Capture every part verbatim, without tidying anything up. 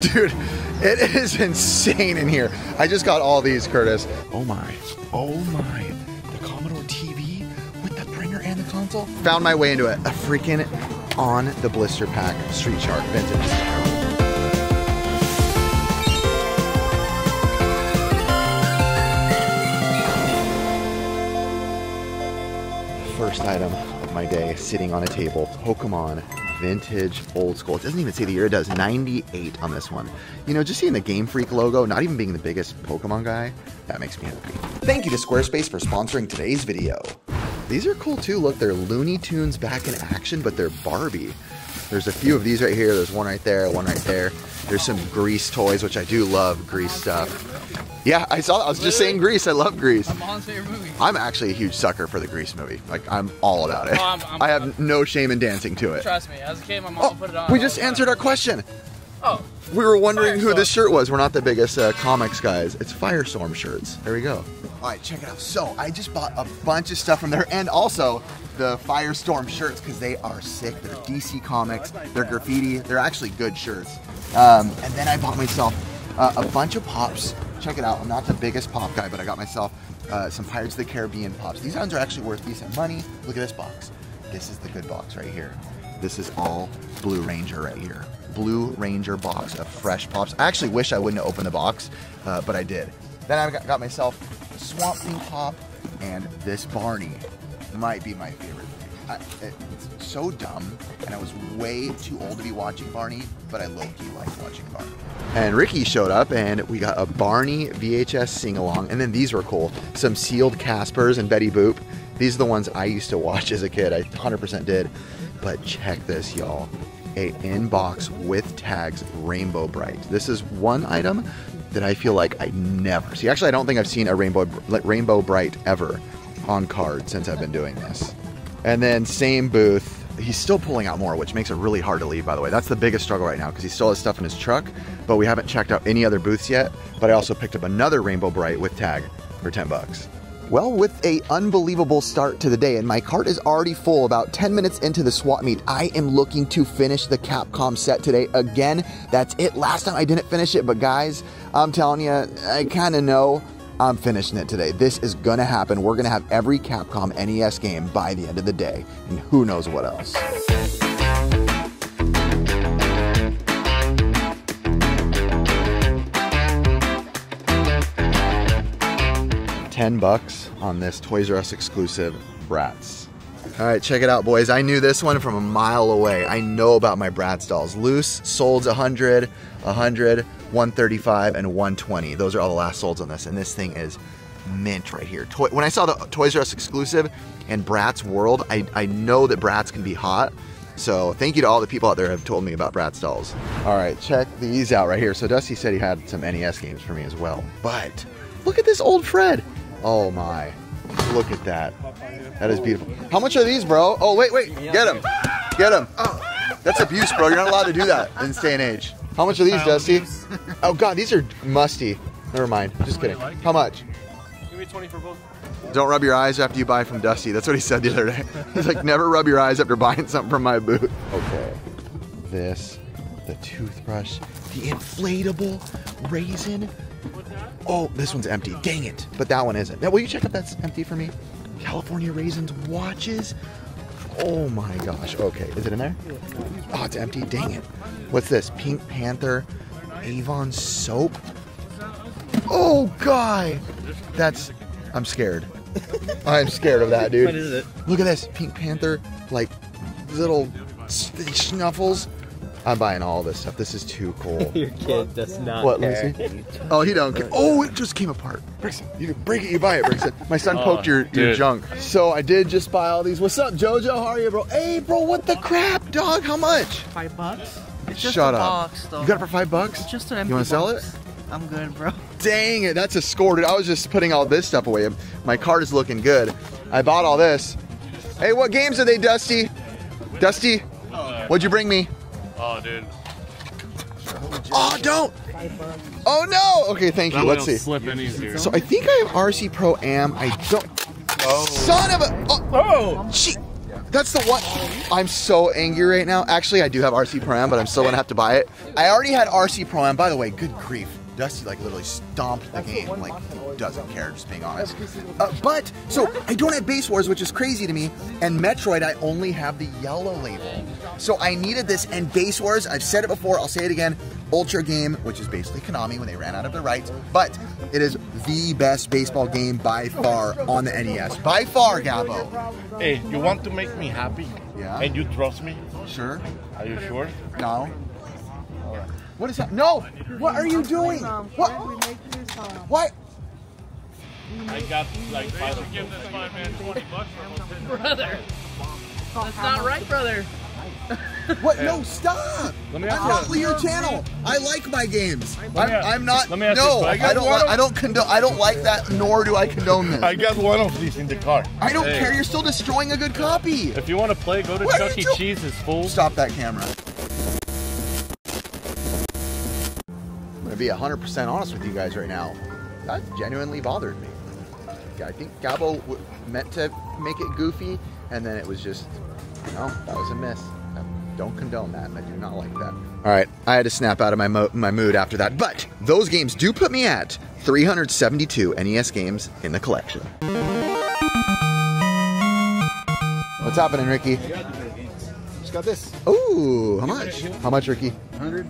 Dude, it is insane in here. I just got all these, Curtis. Oh my, oh my. The Commodore T V with the printer and the console. Found my way into it. A freaking on the blister pack Street Shark vintage. First item of my day, sitting on a table, Pokemon, vintage, old school. It doesn't even say the year, it does ninety-eight on this one. You know, just seeing the Game Freak logo, not even being the biggest Pokemon guy, that makes me happy. Thank you to Squarespace for sponsoring today's video. These are cool too, look, they're Looney Tunes back in action, but they're Barbie. There's a few of these right here, there's one right there, one right there. There's some Grease toys, which I do love Grease stuff. Yeah, I saw that. I was just Literally, saying Grease. I love Grease. I'm on favorite movie. I'm actually a huge sucker for the Grease movie. Like, I'm all about it. Oh, I'm, I'm, I have I'm, no shame in dancing to it. Trust me. As a kid, my mom oh, put it on. We just answered our question. Oh. We were wondering Firestorm. Who this shirt was. We're not the biggest uh, comics guys. It's Firestorm shirts. There we go. All right, check it out. So, I just bought a bunch of stuff from there, and also the Firestorm shirts, because they are sick. They're D C Comics. They're graffiti. They're actually good shirts. Um, and then I bought myself uh, a bunch of Pops. Check it out, I'm not the biggest pop guy, but I got myself uh, some Pirates of the Caribbean Pops. These ones are actually worth decent money. Look at this box. This is the good box right here. This is all Blue Ranger right here. Blue Ranger box of fresh Pops. I actually wish I wouldn't have opened the box, uh, but I did. Then I got, got myself Swamp Thing Pop, and this Barney might be my favorite. I, it, it's so dumb, and I was way too old to be watching Barney, but I low-key liked watching Barney. And Ricky showed up, and we got a Barney V H S sing-along, and then these were cool. Some sealed Caspers and Betty Boop. These are the ones I used to watch as a kid. I one hundred percent did. But check this, y'all. A inbox with tags Rainbow Bright. This is one item that I feel like I never see. Actually, I don't think I've seen a Rainbow, Rainbow Bright ever on card since I've been doing this. And then same booth, he's still pulling out more, which makes it really hard to leave, by the way. That's the biggest struggle right now, because he still has stuff in his truck, but we haven't checked out any other booths yet. But I also picked up another Rainbow Bright with tag for ten bucks. Well, with a unbelievable start to the day, and my cart is already full about ten minutes into the swap meet, I am looking to finish the Capcom set today. Again, that's it. Last time I didn't finish it, but guys, I'm telling you, I kind of know. I'm finishing it today. This is gonna happen. We're gonna have every Capcom N E S game by the end of the day, and who knows what else. ten bucks on this Toys R Us exclusive Bratz. All right, check it out, boys. I knew this one from a mile away. I know about my Bratz dolls. Loose, solds one hundred, one hundred, one thirty-five, and one twenty. Those are all the last solds on this, and this thing is mint right here. Toy when I saw the Toys R Us exclusive and Bratz World, I, I know that Bratz can be hot, so thank you to all the people out there who have told me about Bratz dolls. All right, check these out right here. So Dusty said he had some N E S games for me as well, but look at this old Fred. Oh my, look at that. That is beautiful. How much are these, bro? Oh, wait, wait, get him, get him. Oh, that's abuse, bro. You're not allowed to do that in this day and age. How much are these, Dusty? Oh God, these are musty. Never mind. Just kidding. How much? Give me twenty for both. Don't rub your eyes after you buy from Dusty. That's what he said the other day. He's like, never rub your eyes after buying something from my booth. Okay. This, the toothbrush, the inflatable raisin. Oh, this one's empty. Dang it! But that one isn't. Now, will you check if that's empty for me? California raisins watches. Oh my gosh. Okay, is it in there? Oh, it's empty. Dang it. What's this? Pink Panther, Avon soap. Oh God, that's. I'm scared. I'm scared of that, dude. What is it? Look at this, Pink Panther, like little snuffles. I'm buying all this stuff. This is too cool. Your kid does not what, care. Oh, he don't care. Oh, it just came apart. Brixton, you can break it, you buy it, Brixton. My son oh, poked your, your junk. So I did just buy all these. What's up, Jojo? How are you, bro? Hey, bro, what the crap, dog? How much? Five bucks. It's just Shut a up. Box, though. You got it for five bucks? It's just an empty You want to sell it? I'm good, bro. Dang it, that's a score, dude. I was just putting all this stuff away. My cart is looking good. I bought all this. Hey, what games are they, Dusty? Dusty, what'd you bring me? Oh, dude. Oh, don't! Oh, no! Okay, thank you. Let's see. Slip in easier. So I think I have R C Pro Am. I don't... Oh. Son of a... Oh! Oh. She... That's the one. I'm so angry right now. Actually, I do have R C Pro Am, but I'm still gonna have to buy it. I already had R C Pro Am. By the way, good grief. Dusty like literally stomped the game, like he doesn't care, just being honest. Uh, but, so I don't have Base Wars, which is crazy to me, and Metroid I only have the yellow label. So I needed this, and Base Wars, I've said it before, I'll say it again, Ultra Game, which is basically Konami when they ran out of their rights, but it is the best baseball game by far on the N E S. By far, Gabo. Hey, you want to make me happy? Yeah. And you trust me? Sure. Are you sure? No. What is that? No! What are you doing? What? What? I got like five to give this five man twenty bucks for brother. That's not right, brother. What? No, stop! I'm not your channel. I like my games. I'm, I'm not. Let me ask no, I, I don't. Li I don't condone. I don't like that. Nor do I condone this. I got one of these in the car. I don't hey. care. You're still destroying a good copy. If you want to play, go to what Chuck E. Cheese. It's full. Stop that camera. Be one hundred percent honest with you guys right now. That genuinely bothered me. I think Gabo w meant to make it goofy, and then it was just, you know, that was a miss. I don't condone that, and I do not like that. All right, I had to snap out of my, mo my mood after that, but those games do put me at three hundred seventy-two N E S games in the collection. What's happening, Ricky? Just got this. Ooh, how much? How much, Ricky? one hundred.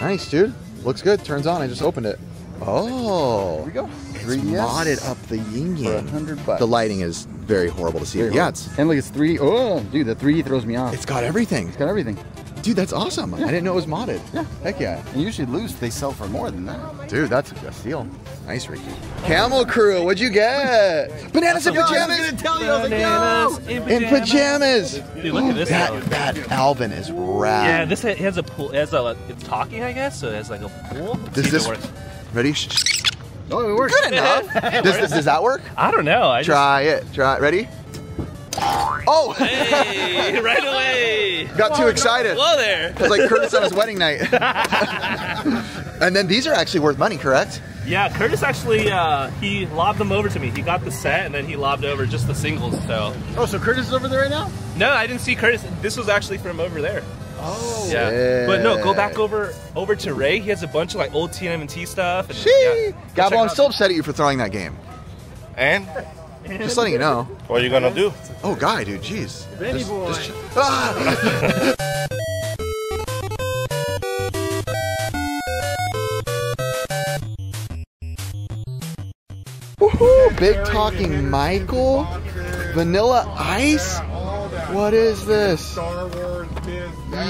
Nice, dude. Looks good. Turns on. I just opened it. Oh. Here we go. It's modded up the yin yang. one hundred bucks. The lighting is very horrible to see. Very yeah. It's, and look, it's three D. Oh, dude, the three D throws me off. It's got everything. It's got everything. Dude, that's awesome. Yeah. I didn't know it was modded. Yeah. Heck yeah. And usually loose, they sell for more than that. Dude, that's a steal. Nice, Ricky. Camel Crew, what'd you get? Bananas in Pajamas. I was gonna tell you, I was like, no. In Pajamas. Dude, look at this. That, that Alvin is rad. Yeah, this has a pool. It has a, it's talking, I guess, so it has like a pool. Does this work? Ready? Oh, it works. Good enough. does, does, does that work? I don't know. I Try just... it. Try it. Ready? Oh! Hey, right away! Got Come too on, excited. Hello there! It was like Curtis on his wedding night. And then these are actually worth money, correct? Yeah, Curtis actually, uh, he lobbed them over to me. He got the set and then he lobbed over just the singles, so... Oh, so Curtis is over there right now? No, I didn't see Curtis. This was actually from over there. Oh! Yeah. Sick. But no, go back over over to Ray. He has a bunch of like old T M N T stuff. And, yeah. Gabo, I'm still upset at you for throwing that game. And? Just letting you know. What are you gonna do? Oh, guy, dude, jeez. Benny just, boy. Just, ah! Woohoo! Big talking Michael. Vanilla Ice. What is this?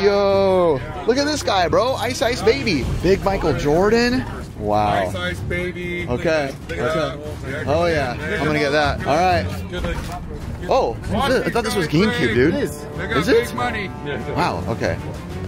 Yo! Look at this guy, bro. Ice Ice Baby. Big Michael Jordan. Wow. Ice Ice Baby. Okay. Look at, look at okay. Oh yeah. I'm gonna get that. All right. Oh, I thought this was GameCube, dude. Is it? Big money. Wow. Okay.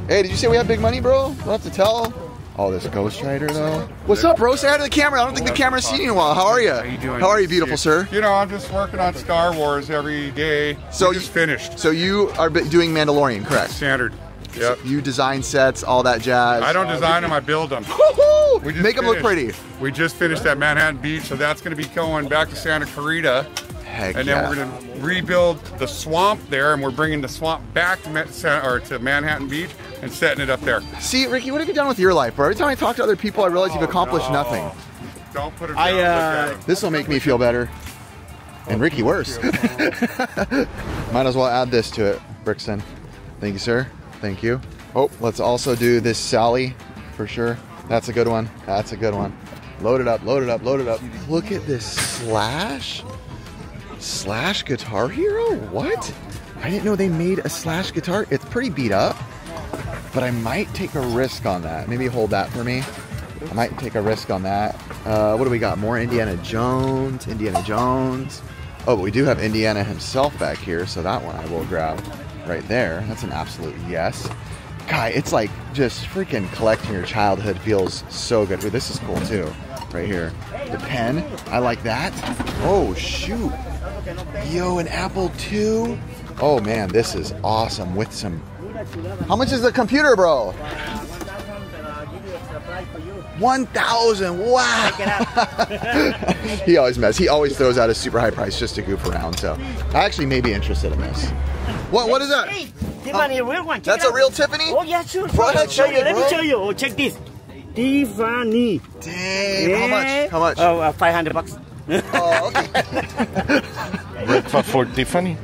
Hey, did you say we have big money, bro? We'll have to tell. Oh, this Ghost Rider though. What's up, bro? Say hi to the camera. I don't think the camera's seen you in a while. How are you? How you doing? How are you, beautiful sir? You know, I'm just working on Star Wars every day. So you just finished. So you are doing Mandalorian, correct? Standard. Yep. You design sets, all that jazz. I don't design them, I build them. We just Make them finished, look pretty. We just finished at Manhattan Beach, so that's going to be going back to Santa Clarita. Heck and then yeah. we're going to rebuild the swamp there, and we're bringing the swamp back to, or to Manhattan Beach and setting it up there. See, Ricky, what have you done with your life, bro? Every time I talk to other people, I realize oh, you've accomplished no. nothing. Don't put it down. I, uh, this will make me feel better. And Ricky worse. Might as well add this to it, Brixton. Thank you, sir. Thank you. Oh, let's also do this Sally for sure. That's a good one. That's a good one. Load it up, load it up, load it up. Look at this Slash. Slash Guitar Hero? What? I didn't know they made a Slash guitar. It's pretty beat up, but I might take a risk on that. Maybe hold that for me. I might take a risk on that. Uh, what do we got? More Indiana Jones, Indiana Jones. Oh, but we do have Indiana himself back here, so that one I will grab. Right there. That's an absolute yes. Guy, it's like just freaking collecting your childhood feels so good. Ooh, this is cool too. Right here. The pen. I like that. Oh, shoot. Yo, an Apple two. Oh, man, this is awesome with some... How much is the computer, bro? one thousand! Wow! Check it out. He always messes. He always throws out a super high price just to goof around. So I actually may be interested in this. What? What is that? Hey, Tiffany, a real one. That's a real Tiffany? Oh yeah, sure. Bro, I'll show you. Let me show you. Oh, check this. Tiffany. Damn. Yeah. How much? How much? Oh, uh, five hundred bucks. Oh, okay. Breakfast for Tiffany.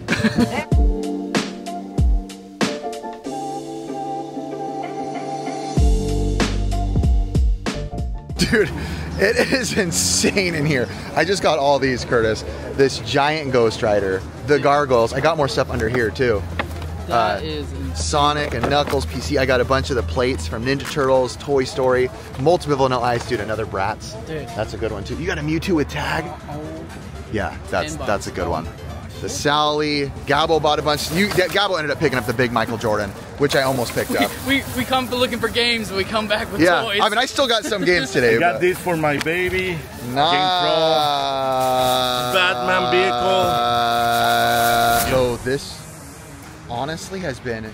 Dude, it is insane in here. I just got all these, Curtis. This giant Ghost Rider, the gargoyles. I got more stuff under here too. That uh, is Sonic and Knuckles, P C. I got a bunch of the plates from Ninja Turtles, Toy Story, multiple Vanilla Ice, dude. Another Bratz. Dude. That's a good one too. You got a Mewtwo with tag? Yeah, that's that's a good one. The Sally, Gabo bought a bunch. You, Gabo ended up picking up the big Michael Jordan, which I almost picked up. We, we, we come for looking for games, and we come back with yeah. toys. I mean, I still got some games today. I got this for my baby. Nah. Game Pro, Batman vehicle. Uh, so this honestly has been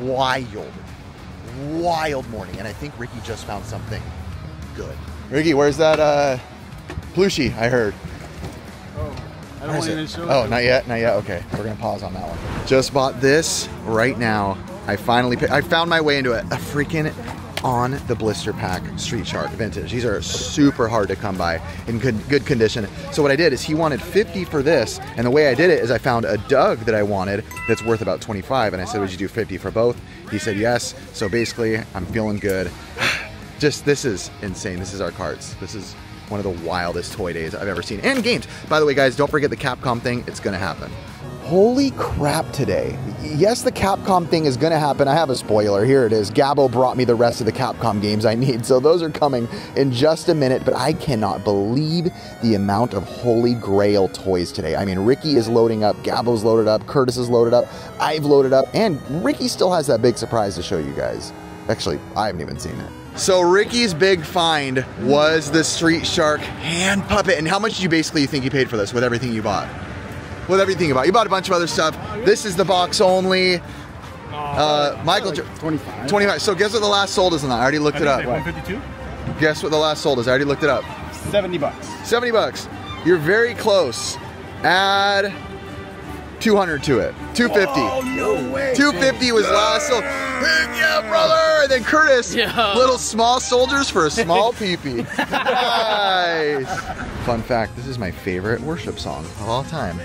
wild, wild morning, and I think Ricky just found something good. Ricky, where's that uh, plushie I heard? I don't want even show oh, not yet, not yet. Okay, we're gonna pause on that one. Just bought this right now. I finally picked, I found my way into it. A freaking on the blister pack Street Shark vintage. These are super hard to come by in good, good condition. So what I did is he wanted fifty for this, and the way I did it is I found a Doug that I wanted that's worth about twenty-five, and I said, would you do fifty for both? He said yes. So basically, I'm feeling good. Just this is insane. This is our carts. This is one of the wildest toy days I've ever seen, and games. By the way, guys, don't forget the Capcom thing. It's gonna happen. Holy crap today. Yes, the Capcom thing is gonna happen. I have a spoiler, here it is. Gabo brought me the rest of the Capcom games I need, so those are coming in just a minute, but I cannot believe the amount of holy grail toys today. I mean, Ricky is loading up, Gabo's loaded up, Curtis is loaded up, I've loaded up, and Ricky still has that big surprise to show you guys. Actually, I haven't even seen it. So Ricky's big find was the Street Shark hand puppet. And how much do you basically think you paid for this with everything you bought? With everything you bought. You bought a bunch of other stuff. This is the box only. Uh, Michael like twenty-five. twenty-five. So guess what the last sold is on that? I already looked I it up. one fifty-two? Guess what the last sold is? I already looked it up. seventy bucks. seventy bucks. You're very close. Add two hundred to it. two fifty. Oh, no way. two fifty was last sold. Yeah, brother. And then Curtis, yo, little small soldiers for a small pee-pee. Nice. Fun fact, this is my favorite worship song of all time.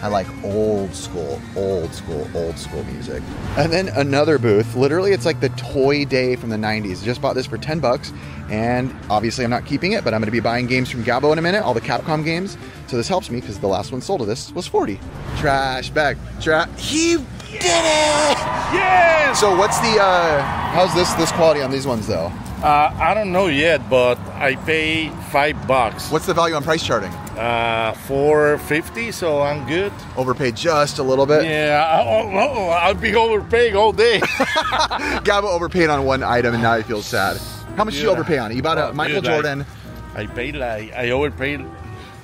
I like old school, old school, old school music. And then another booth, literally it's like the toy day from the nineties. Just bought this for ten bucks, and obviously I'm not keeping it, but I'm gonna be buying games from Gabo in a minute, all the Capcom games. So this helps me because the last one sold of this was forty. Trash bag, trash, he did it! Yeah! So what's the, uh, how's this, this quality on these ones though? Uh, I don't know yet, but I pay five bucks. What's the value on price charting? Uh, four fifty, so I'm good. Overpaid just a little bit? Yeah, I'll, I'll, I'll be overpaying all day. Gabo overpaid on one item and now he feels sad. How much yeah. did you overpay on it? You bought a oh, Michael dude, Jordan. I, I paid like, I overpaid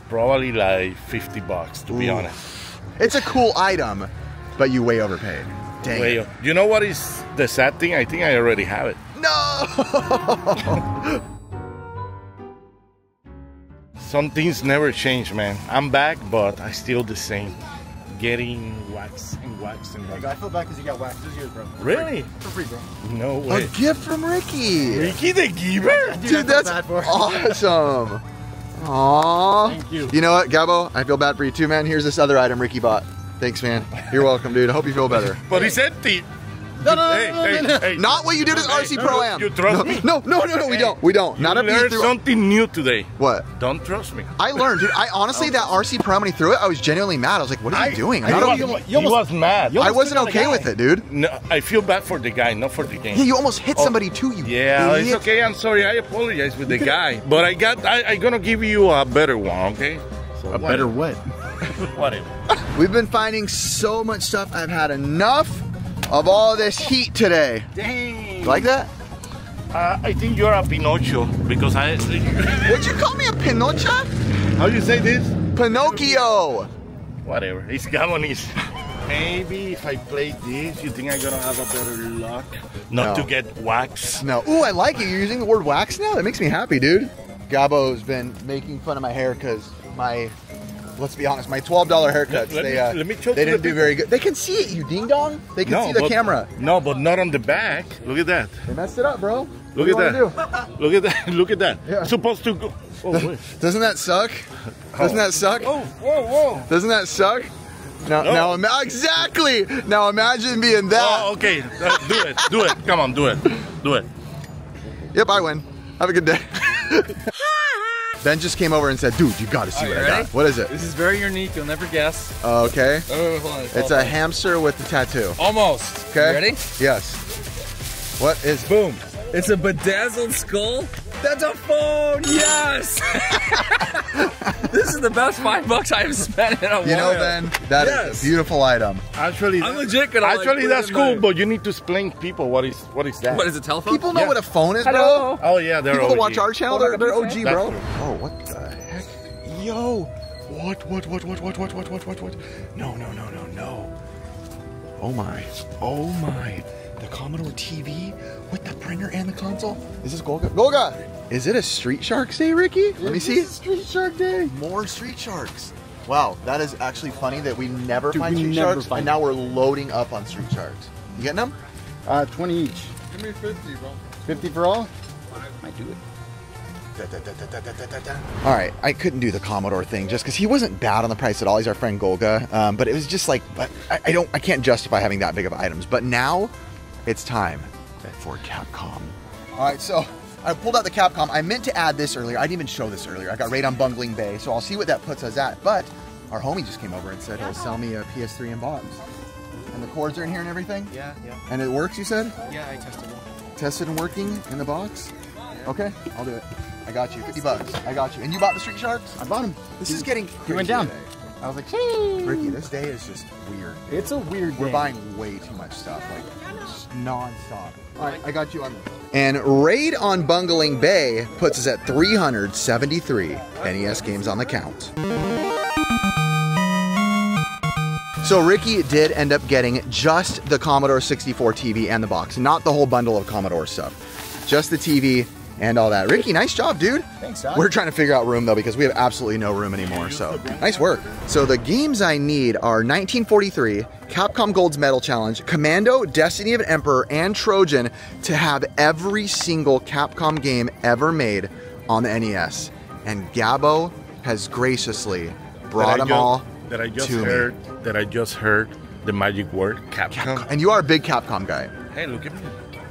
probably like fifty bucks, to Ooh. be honest. It's a cool item, but you way overpaid. Dang way, it. You know what is the sad thing? I think I already have it. No! Some things never change, man. I'm back, but I still the same. Getting waxed and waxed and waxed. I feel bad because you got waxed this year, bro. Really? For free, bro. No way. A gift from Ricky. Ricky the giver? Dude, Dude that's awesome. Aww. Thank you. You know what, Gabo? I feel bad for you too, man. Here's this other item Ricky bought. Thanks, man. You're welcome, dude. I hope you feel better. But he's empty. No, no, no, hey, no, no, no, no. Hey, not what you did as R C no, Pro Am. You trust no, me? No, no, no, no, we don't. We don't. You not learned something new today. What? Don't trust me. I learned, dude. I honestly, that R C Pro Am when he threw it, I was genuinely mad. I was like, what are you I, doing? I, I was, you, you almost, was mad. I wasn't okay with it, dude. No, I feel bad for the guy, not for the game. Yeah, you almost hit oh. somebody too, you Yeah, idiot. It's okay. I'm sorry. I apologize with the guy. But I got, I, I'm going to give you a better one, okay? So a what better what? Whatever. We've been finding so much stuff. I've had enough of all this heat today. Dang. You like that? Uh, I think you're a Pinocchio because I... Would you call me a Pinocchio? How do you say this? Pinocchio. Whatever, it's Gabonese. Maybe if I play this, you think I'm gonna have a better luck? Not no. to get wax? No. Ooh, I like it. You're using the word wax now? That makes me happy, dude. Gabo's been making fun of my hair because my, let's be honest, my twelve dollar haircuts, let they, uh, me, let me they didn't the do people. very good. They can see it, you ding-dong. They can no, see the but, camera. No, but not on the back. Look at that. They messed it up, bro. Look at, Look at that. Look at that. Look at that. Supposed to go. Oh, doesn't that suck? Doesn't that suck? Oh, whoa, whoa. Doesn't that suck? Now, no. now, exactly. Now imagine being that. Oh, okay. Uh, do it. Do it. Come on, do it. Do it. Yep, I win. Have a good day. Ben just came over and said, dude, you gotta see what I got. What is it? This is very unique. You'll never guess. Uh, okay. Oh, hold on. It's a hamster with a tattoo. Almost. Okay. You ready? Yes. What is it? Boom. It's a bedazzled skull. That's a phone, yes! This is the best five bucks I've spent in a while. You know, Ben, that yes. is a beautiful item. Actually, I'm legit gonna Actually, like, that's cool, my... but you need to explain people what is what is that? What is a telephone? People know yeah. what a phone is, Hello. bro. Oh yeah, they're people O G. That watch our channel, they're, they're O G, that's bro. True. Oh, what the heck? Yo, what, what, what, what, what, what, what, what, what, what? No, no, no, no, no. Oh my! Oh my! The Commodore T V with the printer and the console. Is this Golga? Golga! Is it a Street Sharks day, Ricky? Let yeah, me see. It's Street Shark day. More Street Sharks. Wow, that is actually funny that we never Dude, find we Street never Sharks, find and now we're loading up on Street Sharks. You getting them? Uh, twenty each. Give me fifty, bro. fifty for all? I might do it. Da, da, da, da, da, da, da. All right, I couldn't do the Commodore thing just because he wasn't bad on the price at all. He's our friend Golga, um, but it was just like, I, I don't, I can't justify having that big of items. But now, it's time for Capcom. All right, so I pulled out the Capcom. I meant to add this earlier. I didn't even show this earlier. I got right on Bungling Bay, so I'll see what that puts us at. But our homie just came over and said he'll sell me a P S three and box. And the cords are in here and everything? Yeah, yeah. And it works, you said? Yeah, I tested it. Tested and working in the box? Okay, I'll do it. I got you, fifty bucks. I got you. And you bought the Street Sharks? I bought them. This Dude, is getting crazy. You went down. Today. I was like, hey. Ricky, this day is just weird. It's a weird day. We're buying way too much stuff, like non-stop. All right, I got you on this. And Raid on Bungling Bay puts us at three hundred seventy-three N E S games on the count. So Ricky did end up getting just the Commodore sixty-four T V and the box, not the whole bundle of Commodore stuff, just the T V and all that. Ricky, nice job, dude. Thanks, Doc. We're trying to figure out room, though, because we have absolutely no room anymore, so nice work. So the games I need are nineteen forty-three, Capcom Gold's Medal Challenge, Commando, Destiny of an Emperor, and Trojan to have every single Capcom game ever made on the N E S. And Gabo has graciously brought them all that I just heard, that I just heard the magic word, Capcom. Capcom. And you are a big Capcom guy. Hey, look at me.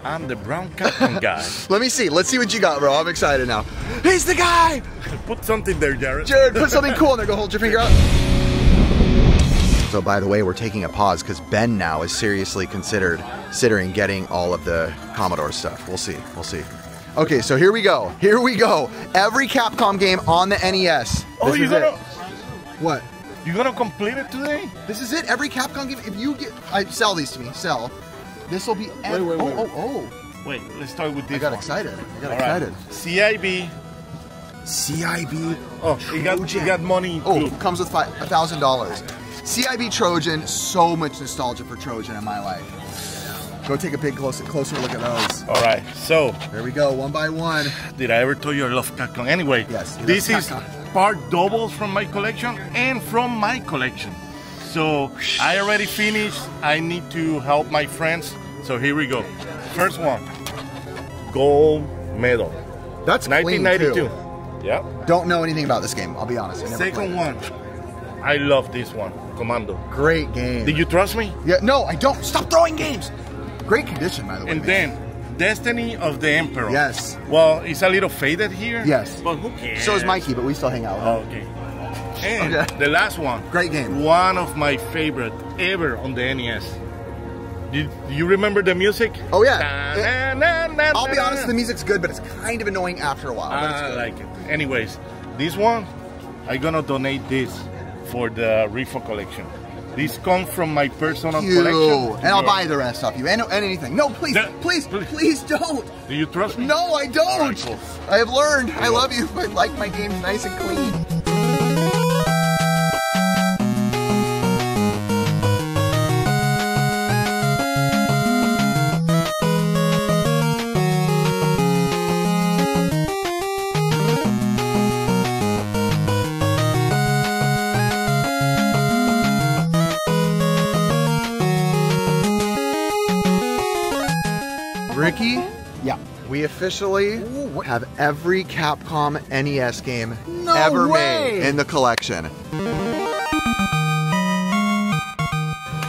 I'm the brown Capcom guy. Let me see. Let's see what you got, bro. I'm excited now. He's the guy! Put something there, Jared. Jared, put something cool in there. Go hold your finger up. So, by the way, we're taking a pause because Ben now is seriously considered considering getting all of the Commodore stuff. We'll see. We'll see. Okay, so here we go. Here we go. Every Capcom game on the N E S. Oh, you got it. What? You gonna complete it today? This is it. Every Capcom game. If you get, I sell these to me. Sell. This will be. Wait, wait, wait. Oh, oh, oh. Wait, let's start with this. I got one. excited. I got All excited. Right. C I B. C I B. Oh, Trojan. You got, you got money. Oh, it comes with five, one thousand dollars. C I B Trojan, so much nostalgia for Trojan in my life. Go take a big, closer, closer look at those. All right, so. There we go, one by one. Did I ever tell you I love Capcom? Anyway, yes, this is part doubles from my collection and from my collection. So I already finished. I need to help my friends. So here we go. First one, gold medal. That's nineteen ninety-two. Yeah. Don't know anything about this game. I'll be honest. I never Second one, it. I love this one, Commando. Great game. Did you trust me? Yeah. No, I don't. Stop throwing games. Great condition, by the way. And man. then Destiny of the Emperor. Yes. Well, it's a little faded here. Yes. But who cares? So is Mikey, but we still hang out. Oh, okay. And okay. the last one. Great game. One of my favorite ever on the N E S. Did you remember the music? Oh, yeah. Da, it, na, na, na, I'll na, be na, honest, na. the music's good, but it's kind of annoying after a while. But I it's like it. Anyways, this one, I'm going to donate this for the Refo collection. This comes from my personal you. collection. And I'll buy the rest off you. And, and anything. No, please, the, please, please, please don't. Do you trust me? No, I don't. Right, cool. I have learned. I, I love you. I like my games nice and clean. Ricky, yeah, we officially Ooh, have every Capcom N E S game no ever way. made in the collection.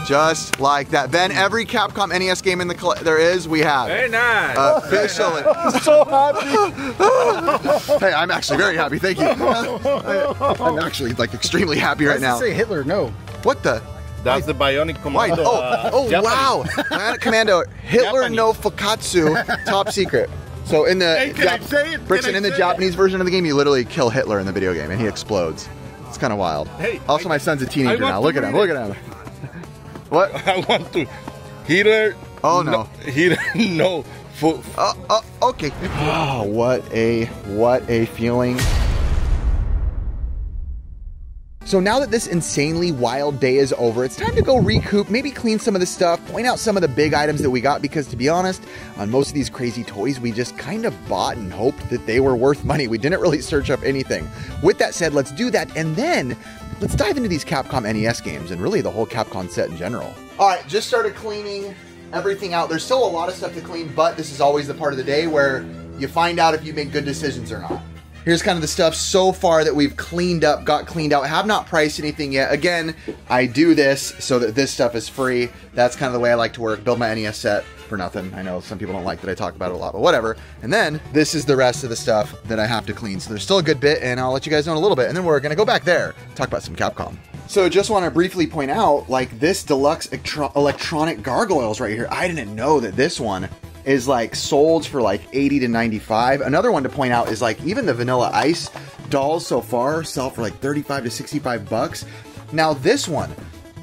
Just like that. Then every Capcom N E S game in the there is, we have. Very nice. Uh, officially. I'm so happy. Hey, I'm actually very happy. Thank you. I, I'm actually like extremely happy right now. I was gonna say Hitler, no. What the? That's the Bionic Commando. Why? Oh, oh wow. Bionic Commando, Hitler Japanese. No Fukatsu, top secret. So in the, hey, Jap say it? Brixton, in the Japanese it? version of the game, you literally kill Hitler in the video game and he explodes. It's kind of wild. Hey, also, I, my son's a teenager now. Look at him, it. look at him. What? I want to. Hitler. Oh no. no Hitler. No. Oh, uh, uh, okay. Oh, what a what a feeling. So now that this insanely wild day is over, it's time to go recoup, maybe clean some of the stuff, point out some of the big items that we got, because to be honest, on most of these crazy toys, we just kind of bought and hoped that they were worth money. We didn't really search up anything. With that said, let's do that, and then let's dive into these Capcom N E S games and really the whole Capcom set in general. All right, just started cleaning everything out. There's still a lot of stuff to clean, but this is always the part of the day where you find out if you made good decisions or not. Here's kind of the stuff so far that we've cleaned up, got cleaned out, have not priced anything yet. Again, I do this so that this stuff is free. That's kind of the way I like to work, build my N E S set for nothing. I know some people don't like that I talk about it a lot, but whatever. And then this is the rest of the stuff that I have to clean. So there's still a good bit and I'll let you guys know in a little bit. And then we're gonna go back there, talk about some Capcom. So just want to briefly point out, like this deluxe electronic gargoyles right here. I didn't know that this one is like sold for like eighty to ninety-five. Another one to point out is like even the Vanilla Ice dolls so far sell for like thirty-five to sixty-five bucks. Now this one,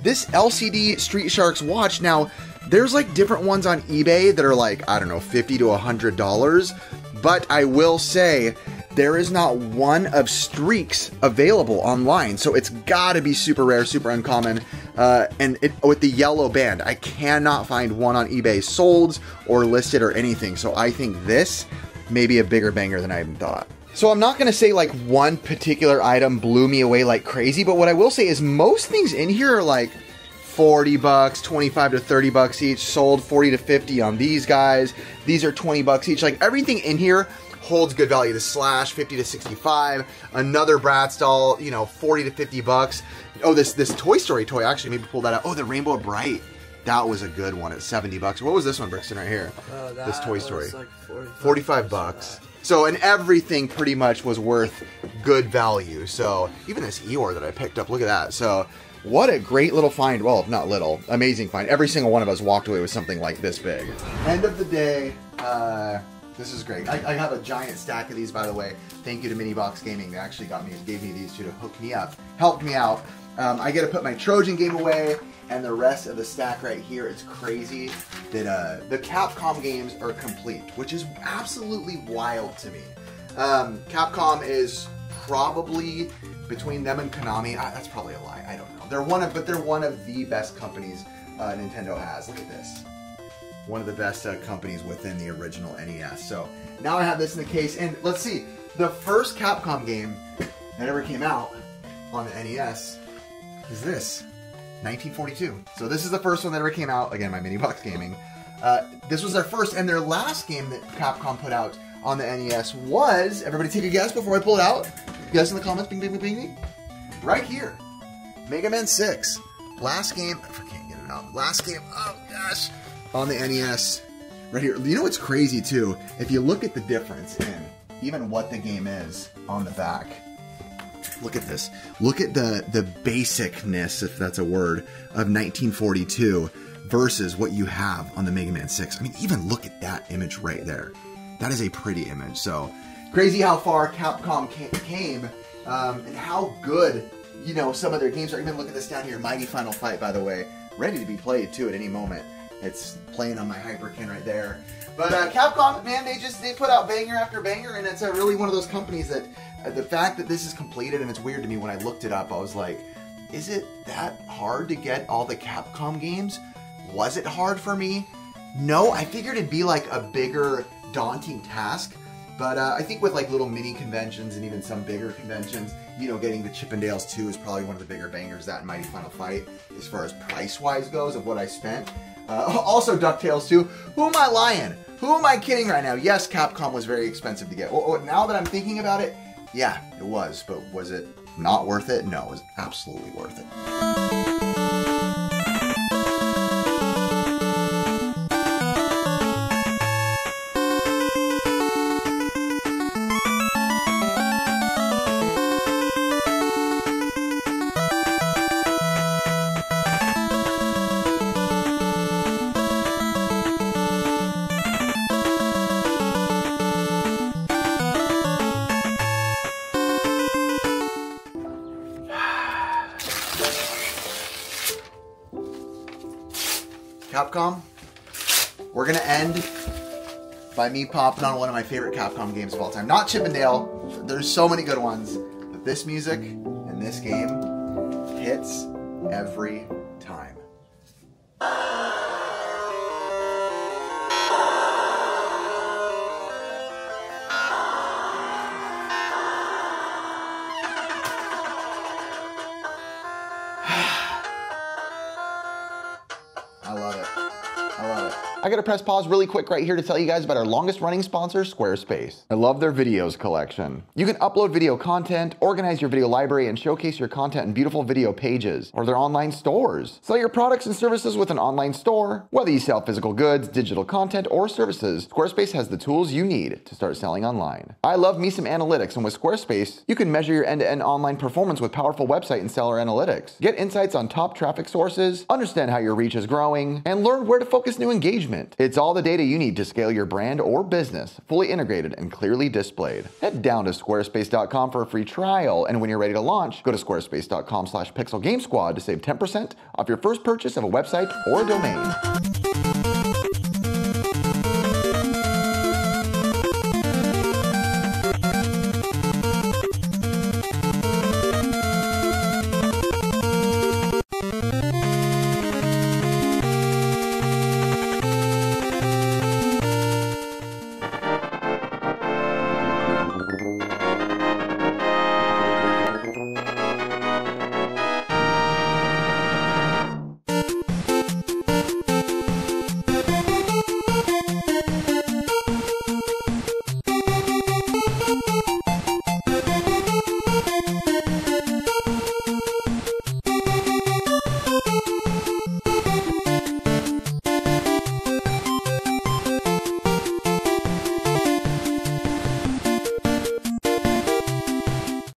this L C D Street Sharks watch, now there's like different ones on eBay that are like, I don't know, fifty to a hundred dollars, but I will say there is not one of Streaks available online, so it's gotta be super rare, super uncommon. Uh, and it, with the yellow band, I cannot find one on eBay sold or listed or anything. So I think this may be a bigger banger than I even thought. So I'm not gonna say like one particular item blew me away like crazy, but what I will say is most things in here are like forty bucks, twenty-five to thirty bucks each, sold forty to fifty on these guys. These are twenty bucks each, like everything in here holds good value. The Slash, fifty to sixty-five, another Bratz doll, you know, forty to fifty bucks. Oh, this this Toy Story toy, actually, maybe pull that out. Oh, the Rainbow Bright. That was a good one at seventy bucks. What was this one, Brixton, right here? Oh, that this Toy Story. Like forty-five bucks. So, and everything pretty much was worth good value. So, even this Eeyore that I picked up, look at that. So, what a great little find. Well, not little, amazing find. Every single one of us walked away with something like this big. End of the day, uh... this is great. I, I have a giant stack of these, by the way. Thank you to Minibox Gaming. They actually got me, gave me these two to hook me up, helped me out. Um, I get to put my Trojan game away and the rest of the stack right here. It's crazy that uh, the Capcom games are complete, which is absolutely wild to me. Um, Capcom is probably, between them and Konami, I, that's probably a lie, I don't know. They're one of, but they're one of the best companies uh, Nintendo has. Look at this. One of the best uh, companies within the original N E S. So now I have this in the case, and let's see, the first Capcom game that ever came out on the N E S is this, nineteen forty-two. So this is the first one that ever came out, again, my Minibox Gaming. Uh, this was their first, and their last game that Capcom put out on the N E S was, everybody take a guess before I pull it out. Guess in the comments, bing, bing, bing, bing, bing. Right here, Mega Man six. Last game, if I can't get it out, last game, oh gosh. On the N E S, right here. You know what's crazy too? If you look at the difference in even what the game is on the back, look at this. Look at the, the basicness, if that's a word, of nineteen forty-two versus what you have on the Mega Man six. I mean, even look at that image right there. That is a pretty image. So crazy how far Capcom came um, and how good, you know, some of their games are. Even look at this down here, Mighty Final Fight, by the way, ready to be played too at any moment. It's playing on my Hyperkin right there. But uh, Capcom, man, they just, they put out banger after banger, and it's uh, really one of those companies that, uh, the fact that this is completed, and it's weird to me when I looked it up, I was like, is it that hard to get all the Capcom games? Was it hard for me? No, I figured it'd be like a bigger, daunting task, But uh, I think with like little mini conventions and even some bigger conventions, you know, getting the Chippendales two is probably one of the bigger bangers, that and Mighty Final Fight, as far as price-wise goes of what I spent. Uh, also DuckTales two. Who am I lying? Who am I kidding right now? Yes, Capcom was very expensive to get. Well, now that I'm thinking about it, yeah, it was. But was it not worth it? No, it was absolutely worth it. Capcom, we're gonna end by me popping on one of my favorite Capcom games of all time. Not Chip and Dale, there's so many good ones, but this music and this game hits every time. I gotta press pause really quick right here to tell you guys about our longest running sponsor, Squarespace. I love their videos collection. You can upload video content, organize your video library, and showcase your content in beautiful video pages, or their online stores. Sell your products and services with an online store. Whether you sell physical goods, digital content, or services, Squarespace has the tools you need to start selling online. I love me some analytics, and with Squarespace, you can measure your end-to-end online performance with powerful website and seller analytics. Get insights on top traffic sources, understand how your reach is growing, and learn where to focus new engagement. It's all the data you need to scale your brand or business, fully integrated and clearly displayed. Head down to squarespace dot com for a free trial, and when you're ready to launch, go to squarespace dot com slash pixel game squad to save ten percent off your first purchase of a website or a domain.